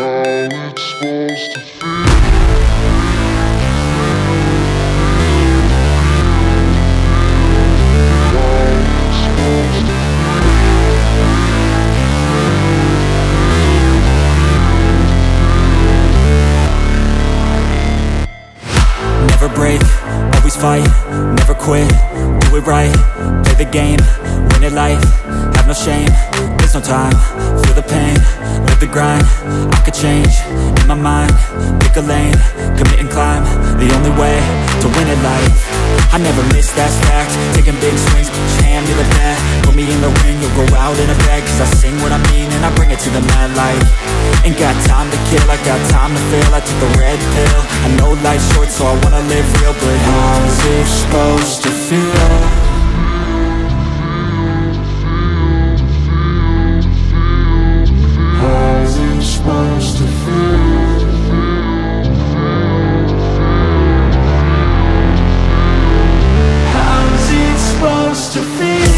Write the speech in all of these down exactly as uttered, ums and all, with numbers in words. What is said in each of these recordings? Never break, always fight, never quit, do it right, play the game, win it life, have no shame, there's no time, feel the pain, live the grind, I could change, in my mind, pick a lane, commit and climb, the only way to win it life, I never miss that fact, taking big swings, jam, you look back, put me in the ring, you'll go out in a bag, cause I sing what I mean and I bring it to the mad light. Ain't got time to kill, I got time to feel. I took a red pill, I know life's short, so I wanna live real. But how's it supposed to feel? How's it supposed to feel? How's it supposed to feel?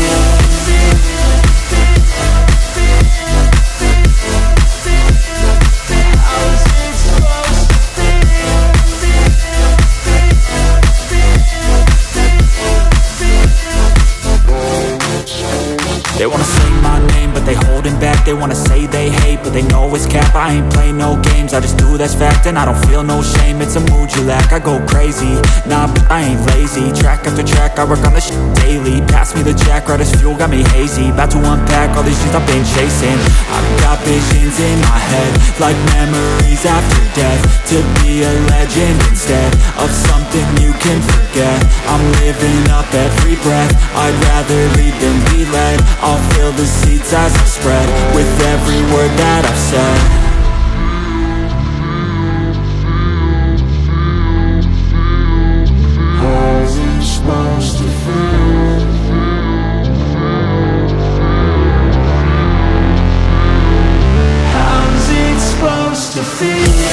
They wanna say my name, but they holding back. They wanna say they hate, but they know it's cap. I ain't play no games, I just do that's fact. And I don't feel no shame, it's a mood you lack. I go crazy, nah, but I ain't lazy. Track after track, I work on this shit daily. Pass me the jack, right as fuel, got me hazy. About to unpack all these shit I've been chasing. I've got visions in my head, like memories after death. To be a legend instead of something you can forget. I'm living up every breath, I'd rather lead than be led. I'll I'll feel the seeds as I spread with every word that I've said. How's it supposed to feel? How's it supposed to feel?